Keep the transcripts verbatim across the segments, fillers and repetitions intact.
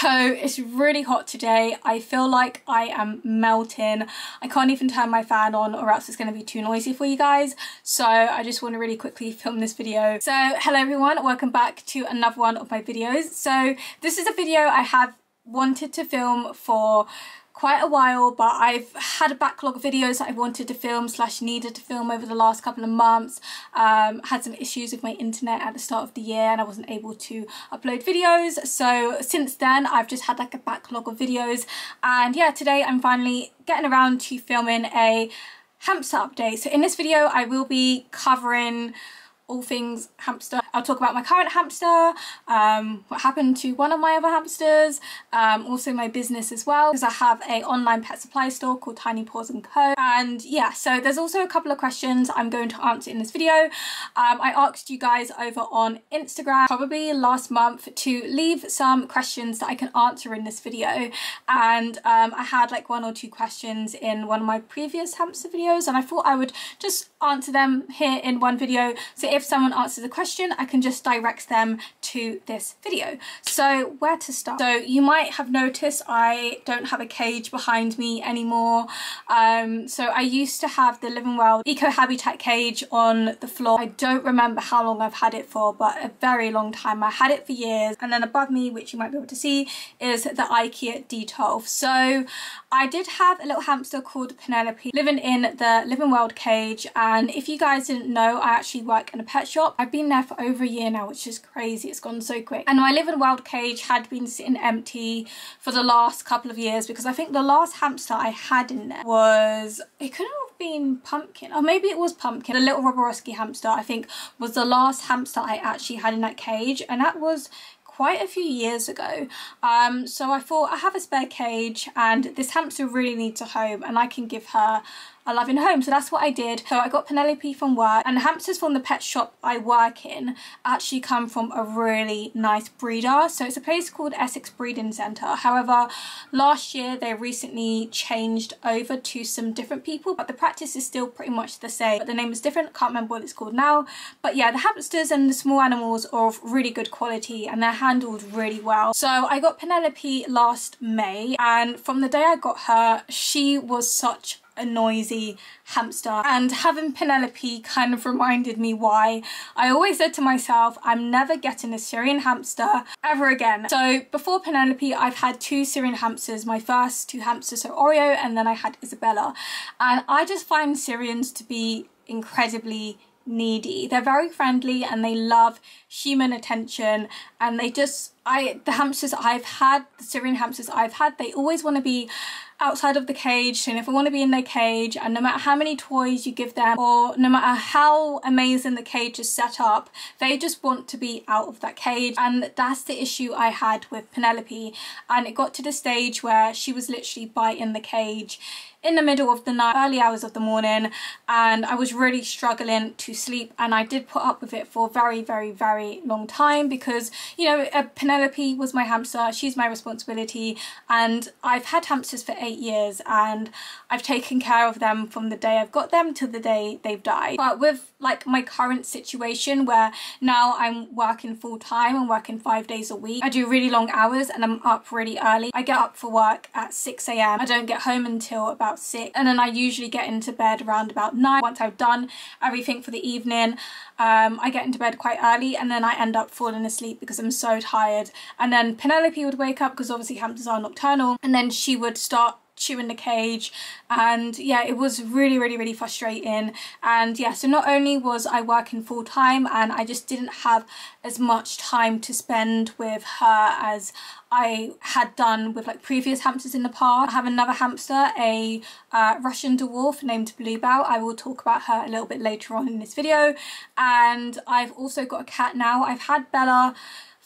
So it's really hot today. I feel like I am melting. I can't even turn my fan on or else it's going to be too noisy for you guys. So I just want to really quickly film this video. So hello everyone, welcome back to another one of my videos. So this is a video I have wanted to film for quite a while, but I've had a backlog of videos that I wanted to film slash needed to film over the last couple of months. Um, had some issues with my internet at the start of the year and I wasn't able to upload videos. So since then I've just had like a backlog of videos, and yeah, today I'm finally getting around to filming a hamster update. So in this video I will be covering all things hamster. I'll talk about my current hamster, um, what happened to one of my other hamsters, um, also my business as well, because I have an online pet supply store called Tiny Paws and Co. And yeah, so there's also a couple of questions I'm going to answer in this video. Um, I asked you guys over on Instagram probably last month to leave some questions that I can answer in this video. And um, I had like one or two questions in one of my previous hamster videos and I thought I would just answer them here in one video. So if If someone answers a question, I can just direct them to this video. So where to start? So you might have noticed I don't have a cage behind me anymore. Um, so I used to have the Living World Eco Habitat cage on the floor. I don't remember how long I've had it for, but a very long time. I had it for years. And then above me, which you might be able to see, is the IKEA D twelve. So I did have a little hamster called Penelope living in the Living World cage. And if you guys didn't know, I actually work in a pet shop. I've been there for over a year now, which is crazy. It's gone so quick. And my Living World cage had been sitting empty for the last couple of years because I think the last hamster I had in there was, it couldn't have been Pumpkin, or maybe it was Pumpkin. The little Roboroski hamster, I think, was the last hamster I actually had in that cage, and that was quite a few years ago. Um, so I thought, I have a spare cage and this hamster really needs a home and I can give her a loving home. So that's what I did. So I got Penelope from work, and the hamsters from the pet shop I work in actually come from a really nice breeder. So it's a place called Essex Breeding Centre. However, last year they recently changed over to some different people, but the practice is still pretty much the same. But the name is different, can't remember what it's called now. But yeah, the hamsters and the small animals are of really good quality and they're handled really well. So I got Penelope last May, and from the day I got her, she was such a noisy hamster, and having Penelope kind of reminded me why. I always said to myself, I'm never getting a Syrian hamster ever again. So before Penelope I've had two Syrian hamsters. My first two hamsters are Oreo and then I had Isabella, and I just find Syrians to be incredibly needy. They're very friendly and they love human attention, and they just, I the hamsters I've had, the Syrian hamsters I've had, they always want to be outside of the cage, and if they want to be in their cage, and no matter how many toys you give them or no matter how amazing the cage is set up, they just want to be out of that cage. And that's the issue I had with Penelope, and it got to the stage where she was literally biting the cage in the middle of the night, early hours of the morning, and I was really struggling to sleep. And I did put up with it for a very very very long time because, you know, Penelope was my hamster, she's my responsibility, and I've had hamsters for eight years and I've taken care of them from the day I've got them to the day they've died. But with like my current situation where now I'm working full time, I'm working five days a week, I do really long hours and I'm up really early. I get up for work at six a m I don't get home until about six, and then I usually get into bed around about nine. Once I've done everything for the evening, um, I get into bed quite early and then I end up falling asleep because I'm so tired. And then Penelope would wake up because obviously hamsters are nocturnal, and then she would start chewing the cage, and yeah, it was really really really frustrating. And yeah, so not only was I working full time and I just didn't have as much time to spend with her as I had done with like previous hamsters in the past. I have another hamster, a uh, Russian dwarf named Bluebell. I will talk about her a little bit later on in this video. And I've also got a cat now. I've had Bella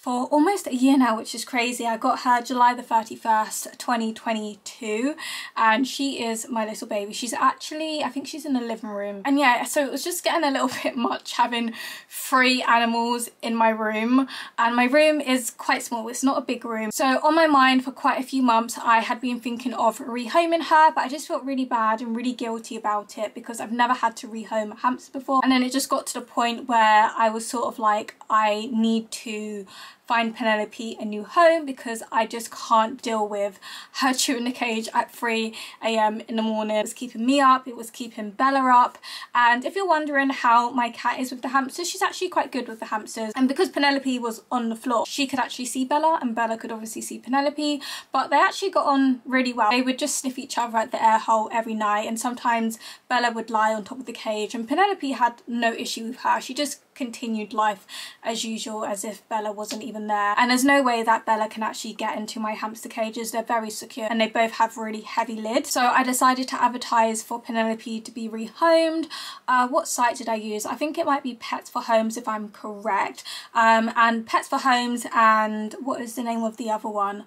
for almost a year now, which is crazy. I got her July the thirty-first, twenty twenty-two, and she is my little baby. She's actually, I think she's in the living room. And yeah, so it was just getting a little bit much having three animals in my room, and my room is quite small, it's not a big room. So on my mind for quite a few months, I had been thinking of rehoming her, but I just felt really bad and really guilty about it because I've never had to rehome a hamster before. And then it just got to the point where I was sort of like, I need to find Penelope a new home, because I just can't deal with her chewing the cage at three a m in the morning. It was keeping me up, it was keeping Bella up. And if you're wondering how my cat is with the hamsters, she's actually quite good with the hamsters. And because Penelope was on the floor, she could actually see Bella, and Bella could obviously see Penelope, but they actually got on really well. They would just sniff each other at the air hole every night, and sometimes Bella would lie on top of the cage, and Penelope had no issue with her. She just continued life as usual, as if Bella wasn't even there. And there's no way that Bella can actually get into my hamster cages. They're very secure, and they both have really heavy lids. So I decided to advertise for Penelope to be rehomed. Uh, what site did I use? I think it might be Pets for Homes, if I'm correct. Um, and Pets for Homes, and what is the name of the other one?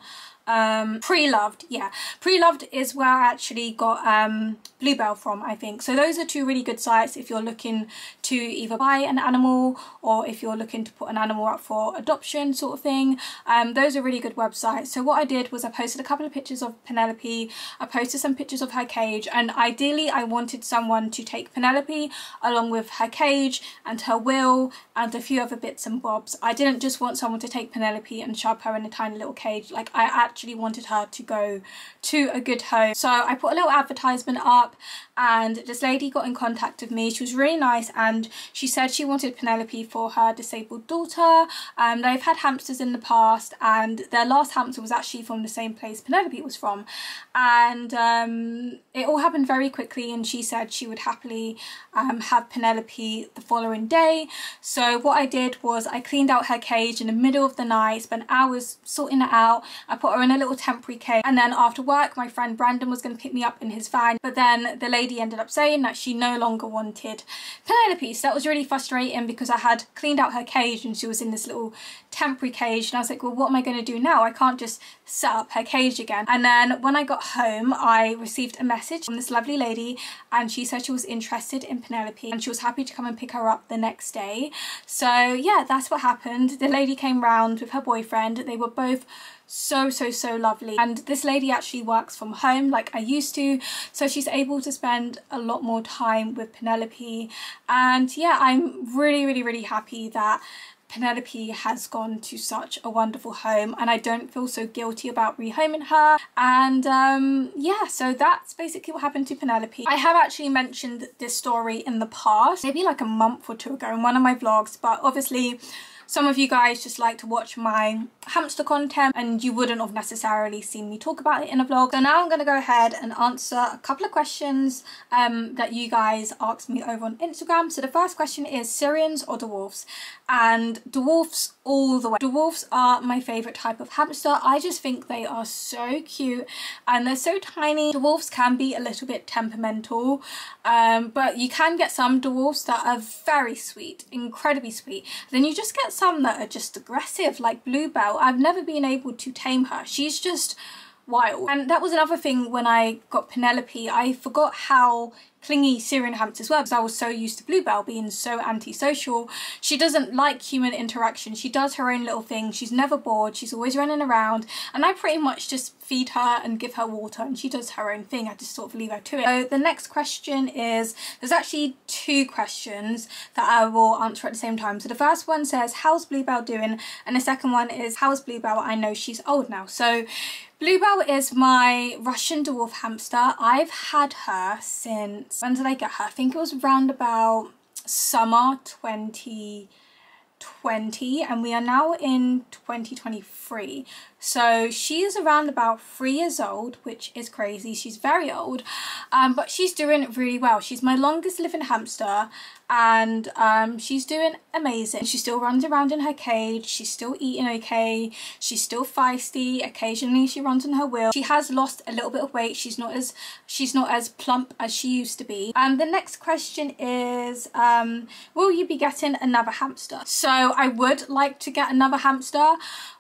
Um, pre-loved, yeah. Pre-loved is where I actually got um, Bluebell from, I think. So those are two really good sites if you're looking to either buy an animal, or if you're looking to put an animal up for adoption sort of thing. Um, those are really good websites. So what I did was I posted a couple of pictures of Penelope, I posted some pictures of her cage, and ideally I wanted someone to take Penelope along with her cage and her wheel and a few other bits and bobs. I didn't just want someone to take Penelope and shove her in a tiny little cage. Like, I actually Actually wanted her to go to a good home. So I put a little advertisement up, and this lady got in contact with me. She was really nice, and she said she wanted Penelope for her disabled daughter. Um, they've had hamsters in the past, and their last hamster was actually from the same place Penelope was from, and um, it all happened very quickly, and she said she would happily um, have Penelope the following day. So what I did was I cleaned out her cage in the middle of the night, spent hours sorting it out. I put her in a little temporary cage, and then after work my friend Brandon was going to pick me up in his van, but then the lady ended up saying that she no longer wanted Penelope. So that was really frustrating, because I had cleaned out her cage and she was in this little temporary cage, and I was like, well, what am I going to do now? I can't just set up her cage again. And then when I got home, I received a message from this lovely lady, and she said she was interested in Penelope and she was happy to come and pick her up the next day. So yeah, that's what happened. The lady came round with her boyfriend. They were both so so so lovely, and this lady actually works from home like I used to, so she's able to spend a lot more time with Penelope. And yeah, I'm really really really happy that Penelope has gone to such a wonderful home, and I don't feel so guilty about rehoming her. And um, yeah, so that's basically what happened to Penelope. I have actually mentioned this story in the past, maybe like a month or two ago in one of my vlogs, but obviously some of you guys just like to watch my hamster content, and you wouldn't have necessarily seen me talk about it in a vlog. So now I'm going to go ahead and answer a couple of questions um, that you guys asked me over on Instagram. So the first question is Syrians or dwarfs? And dwarfs all the way. Dwarfs are my favourite type of hamster. I just think they are so cute and they're so tiny. Dwarfs can be a little bit temperamental, um, but you can get some dwarfs that are very sweet, incredibly sweet. Then you just get some that are just aggressive, like Bluebell. I've never been able to tame her. She's just wild. And that was another thing when I got Penelope. I forgot how clingy Syrian hamsters were, because I was so used to Bluebell being so antisocial. She doesn't like human interaction. She does her own little thing. She's never bored. She's always running around, and I pretty much just feed her and give her water, and she does her own thing. I just sort of leave her to it. So the next question is, there's actually two questions that I will answer at the same time. So the first one says, how's Bluebell doing? And the second one is, how's Bluebell? I know she's old now. So Bluebell is my Russian dwarf hamster. I've had her since, when did I get her? I think it was around about summer twenty twenty, and we are now in twenty twenty-three. So she's around about three years old, which is crazy. She's very old, um, but she's doing really well. She's my longest living hamster, and um, she's doing amazing. She still runs around in her cage. She's still eating okay. She's still feisty. Occasionally she runs on her wheel. She has lost a little bit of weight. She's not as she's not as plump as she used to be. And um, the next question is, um, will you be getting another hamster? So I would like to get another hamster.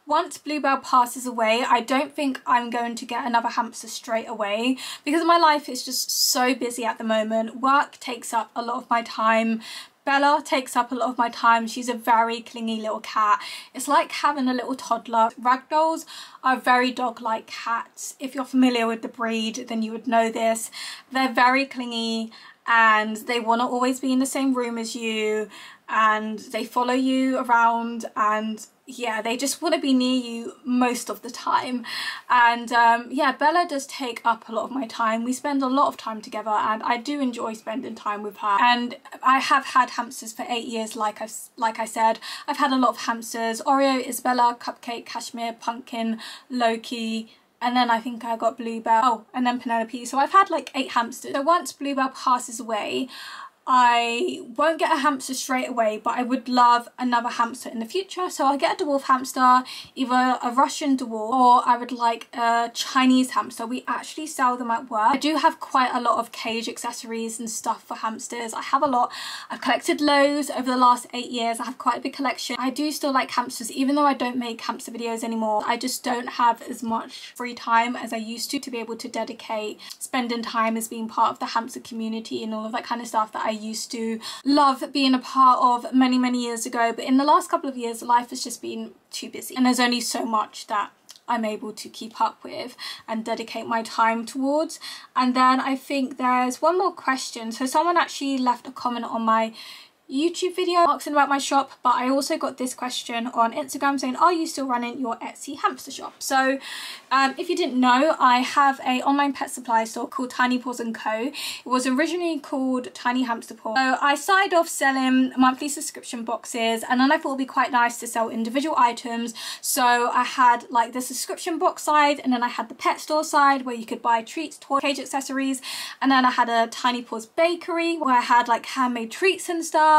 Once Bluebell passes away, I don't think I'm going to get another hamster straight away, because my life is just so busy at the moment. Work takes up a lot of my time. Bella takes up a lot of my time. She's a very clingy little cat. It's like having a little toddler. Ragdolls are very dog-like cats. If you're familiar with the breed, then you would know this. They're very clingy, and they want to always be in the same room as you. and they follow you around, and yeah, they just want to be near you most of the time. And um, yeah, Bella does take up a lot of my time. We spend a lot of time together and I do enjoy spending time with her. And I have had hamsters for eight years, like I've, like I said. I've had a lot of hamsters: Oreo, Isabella, Cupcake, Cashmere, Pumpkin, Loki, and then I think I got Bluebell, oh, and then Penelope. So I've had like eight hamsters. So once Bluebell passes away, I won't get a hamster straight away, but I would love another hamster in the future. So I'll get a dwarf hamster, either a Russian dwarf, or I would like a Chinese hamster. We actually sell them at work. I do have quite a lot of cage accessories and stuff for hamsters. I have a lot. I've collected loads over the last eight years. I have quite a big collection. I do still like hamsters, even though I don't make hamster videos anymore. I just don't have as much free time as I used to to be able to dedicate spending time as being part of the hamster community and all of that kind of stuff that I used to love being a part of many many years ago. But in the last couple of years, life has just been too busy, and there's only so much that I'm able to keep up with and dedicate my time towards. And then I think there's one more question. So someone actually left a comment on my YouTube video asking about my shop, but I also got this question on Instagram saying, are you still running your Etsy hamster shop? So um, if you didn't know, I have a online pet supply store called Tiny Paws and Co. It was originally called Tiny Hamster Paws. So I started off selling monthly subscription boxes, and then I thought it would be quite nice to sell individual items. So I had like the subscription box side, and then I had the pet store side where you could buy treats, toy, cage accessories, and then I had a Tiny Paws bakery where I had like handmade treats and stuff.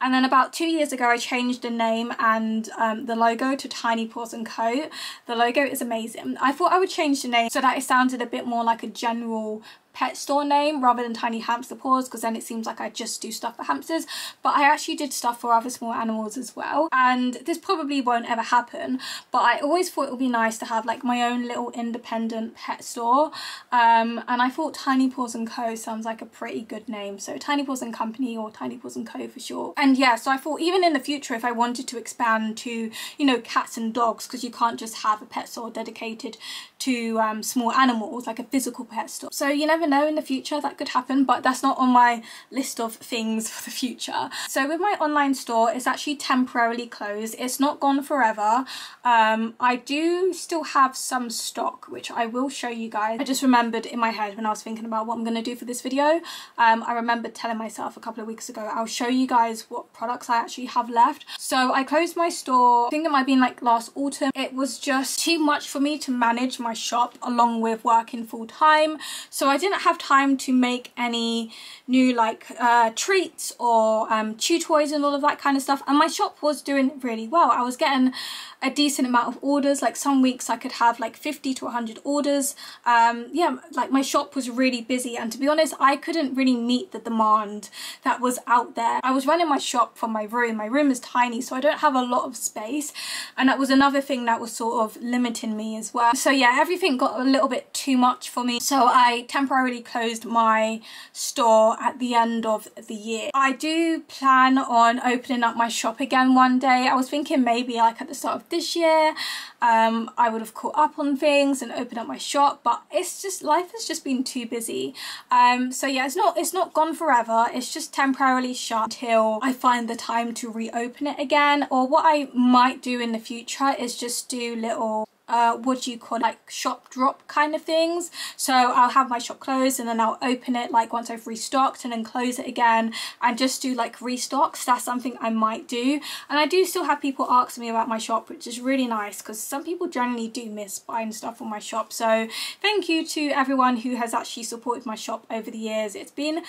And then about two years ago I changed the name and um, the logo to Tiny Paws and Co. The logo is amazing. I thought I would change the name so that it sounded a bit more like a general pet store name rather than Tiny Hamster Paws, because then it seems like I just do stuff for hamsters, but I actually did stuff for other small animals as well. And this probably won't ever happen, but I always thought it would be nice to have like my own little independent pet store, um, and I thought Tiny Paws and Co sounds like a pretty good name, so Tiny Paws and Company or Tiny Paws and Co for short. And yeah, so I thought even in the future, if I wanted to expand to, you know, cats and dogs, because you can't just have a pet store dedicated to um, small animals, like a physical pet store. So you never know, in the future that could happen, but that's not on my list of things for the future. So with my online store, it's actually temporarily closed. It's not gone forever. Um, I do still have some stock, which I will show you guys. I just remembered in my head when I was thinking about what I'm going to do for this video. Um, I remembered telling myself a couple of weeks ago, I'll show you guys what products I actually have left. So I closed my store, I think it might have been like last autumn. It was just too much for me to manage my shop along with working full time. So I didn't have time to make any new like uh, treats or um, chew toys and all of that kind of stuff, and my shop was doing really well. I was getting a decent amount of orders, like some weeks I could have like fifty to a hundred orders. Um, yeah, like my shop was really busy, and to be honest I couldn't really meet the demand that was out there. I was running my shop from my room. My room is tiny, so I don't have a lot of space, and that was another thing that was sort of limiting me as well. So yeah, everything got a little bit too much for me, so I temporarily Temporarily closed my store at the end of the year. I do plan on opening up my shop again one day. I was thinking maybe like at the start of this year, um, I would have caught up on things and opened up my shop, but it's just, life has just been too busy. Um, so yeah, it's not, it's not gone forever. It's just temporarily shut until I find the time to reopen it again. Or what I might do in the future is just do little Uh, what do you call it? Like shop drop kind of things. So I'll have my shop closed and then I'll open it like once I've restocked, and then close it again and just do like restocks. That's something I might do. And I do still have people ask me about my shop, which is really nice, because some people generally do miss buying stuff on my shop. So thank you to everyone who has actually supported my shop over the years. It's been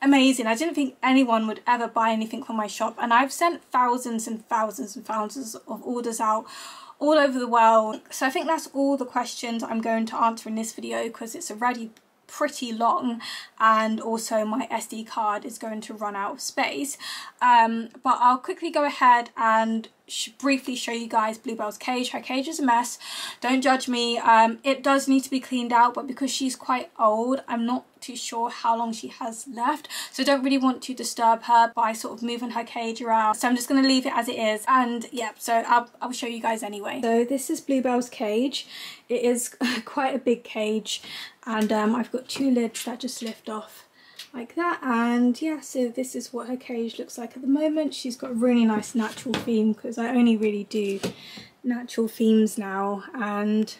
amazing. I didn't think anyone would ever buy anything from my shop, and I've sent thousands and thousands and thousands of orders out all over the world. So I think that's all the questions I'm going to answer in this video, because it's already pretty long and also my S D card is going to run out of space. Um, but I'll quickly go ahead and Sh briefly show you guys Bluebell's cage. Her cage is a mess, don't judge me. Um, it does need to be cleaned out, but because she's quite old, I'm not too sure how long she has left, so I don't really want to disturb her by sort of moving her cage around, so I'm just going to leave it as it is. And yeah, so I'll, I'll show you guys anyway. So this is Bluebell's cage. It is quite a big cage, and um, I've got two lids that just lift off, like that. And yeah, so this is what her cage looks like at the moment. She's got a really nice natural theme because I only really do natural themes now, and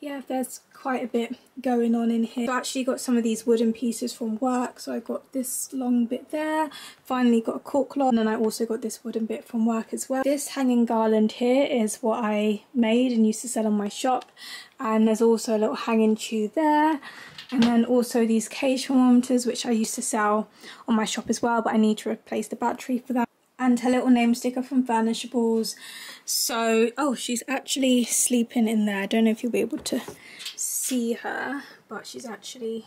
yeah, there's quite a bit going on in here. I've actually got some of these wooden pieces from work, so I got this long bit there, finally got a cork log, and then I also got this wooden bit from work as well. This hanging garland here is what I made and used to sell on my shop, and there's also a little hanging chew there, and then also these cage warmers which I used to sell on my shop as well, but I need to replace the battery for that. And her little name sticker from Furnishables. So, oh, she's actually sleeping in there. I don't know if you'll be able to see her, but she's actually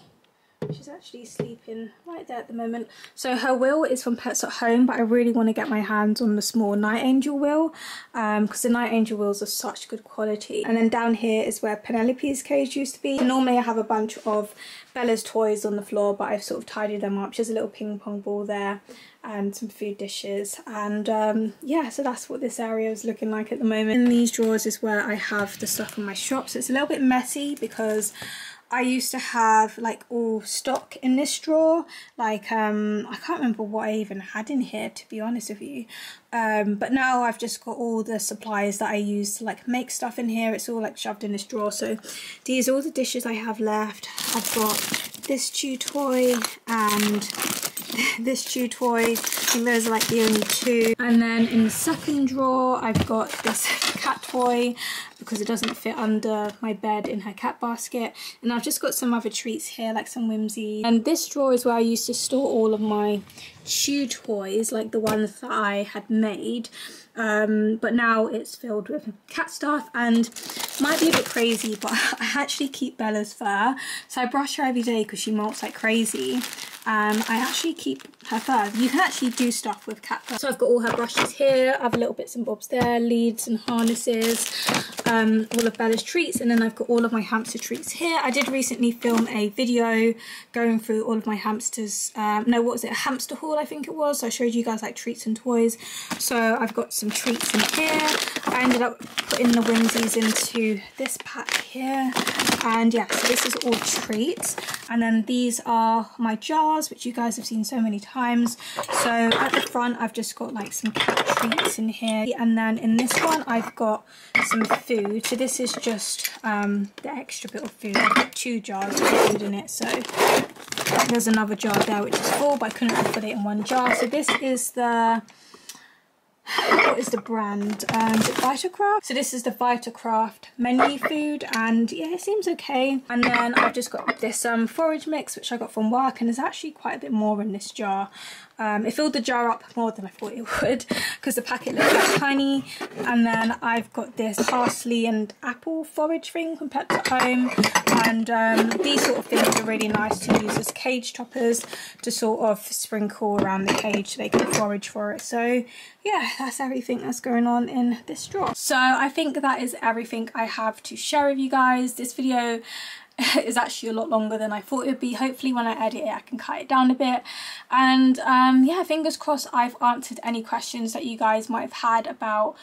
she's actually sleeping right there at the moment. So her wheel is from Pets at Home, but I really want to get my hands on the small Night Angel wheel, um, because the Night Angel wheels are such good quality. And then down here is where Penelope's cage used to be. And normally I have a bunch of Bella's toys on the floor, but I've sort of tidied them up. She has a little ping pong ball there and some food dishes, and um, yeah, so that's what this area is looking like at the moment. In these drawers is where I have the stuff in my shop, so it's a little bit messy because I used to have like all stock in this drawer, like um, I can't remember what I even had in here, to be honest with you, um, but now I've just got all the supplies that I use to like make stuff in here. It's all like shoved in this drawer. So these are all the dishes I have left. I've got this chew toy and this chew toy. I think those are like the only two. And then in the second drawer I've got this cat toy because it doesn't fit under my bed in her cat basket, and I've just got some other treats here like some whimsy. And this drawer is where I used to store all of my chew toys, like the ones that I had made, um, but now it's filled with cat stuff. And might be a bit crazy, but I actually keep Bella's fur, so I brush her every day because she molts like crazy. Um, I actually keep her fur. You can actually do stuff with cat fur. So I've got all her brushes here, I have little bits and bobs there, leads and harnesses, um, all of Bella's treats, and then I've got all of my hamster treats here. I did recently film a video going through all of my hamsters, um, no, what was it, a hamster haul I think it was, so I showed you guys like treats and toys. So I've got some treats in here. I ended up putting the whimsies into this pack here, and yeah, so this is all treats. And then these are my jars, which you guys have seen so many times. So at the front I've just got like some cat treats in here, and then in this one I've got some food. So this is just um, the extra bit of food. I've got two jars of food in it, so there's another jar there which is full, but I couldn't put it in one jar. So this is the, what is the brand? Um, is it Vitacraft? So this is the Vitacraft menu food, and yeah, it seems okay. And then I've just got this um, forage mix which I got from work, and there's actually quite a bit more in this jar. Um, it filled the jar up more than I thought it would because the packet looked quite tiny. And then I've got this parsley and apple forage thing from Pets at Home, and um, these sort of things are really nice to use as cage toppers to sort of sprinkle around the cage so they can forage for it. So yeah, that's everything that's going on in this drawer. So I think that is everything I have to share with you guys. This video is actually a lot longer than I thought it would be. Hopefully when I edit it I can cut it down a bit, and um, yeah, fingers crossed I've answered any questions that you guys might have had about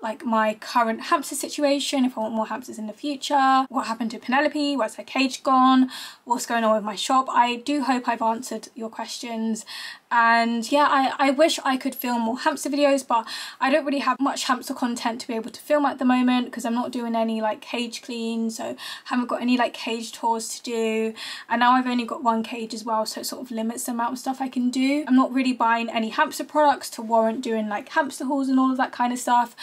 like my current hamster situation, if I want more hamsters in the future, what happened to Penelope, where's her cage gone, what's going on with my shop. I do hope I've answered your questions, and yeah, I, I wish I could film more hamster videos, but I don't really have much hamster content to be able to film at the moment because I'm not doing any like cage cleans, so I haven't got any like cage tours to do, and now I've only got one cage as well, so it sort of limits the amount of stuff I can do. I'm not really buying any hamster products to warrant doing like hamster hauls and all of that kind of stuff.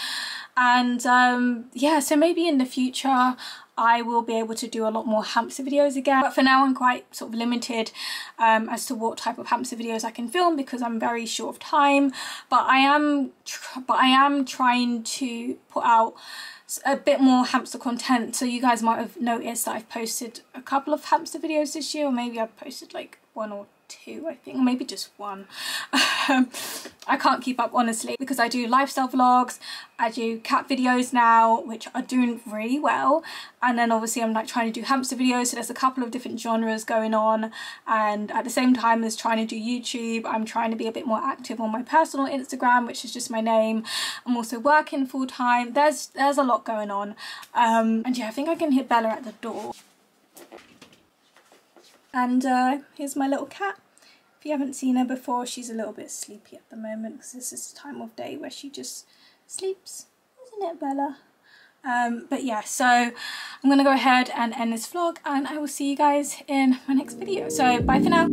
And um, yeah, so maybe in the future I will be able to do a lot more hamster videos again, but for now I'm quite sort of limited um, as to what type of hamster videos I can film because I'm very short of time. But I am, but I am trying to put out a bit more hamster content. So you guys might have noticed that I've posted a couple of hamster videos this year, or maybe I've posted like one or two two I think, or maybe just one. um, I can't keep up honestly because I do lifestyle vlogs, I do cat videos now which are doing really well, and then obviously I'm like trying to do hamster videos, so there's a couple of different genres going on. And at the same time as trying to do YouTube, I'm trying to be a bit more active on my personal Instagram, which is just my name. I'm also working full time. There's there's a lot going on, um, and yeah, I think I can hear Bella at the door. And uh, here's my little cat. If you haven't seen her before, she's a little bit sleepy at the moment because this is the time of day where she just sleeps, isn't it, Bella? Um, but yeah, so I'm going to go ahead and end this vlog, and I will see you guys in my next video. So bye for now.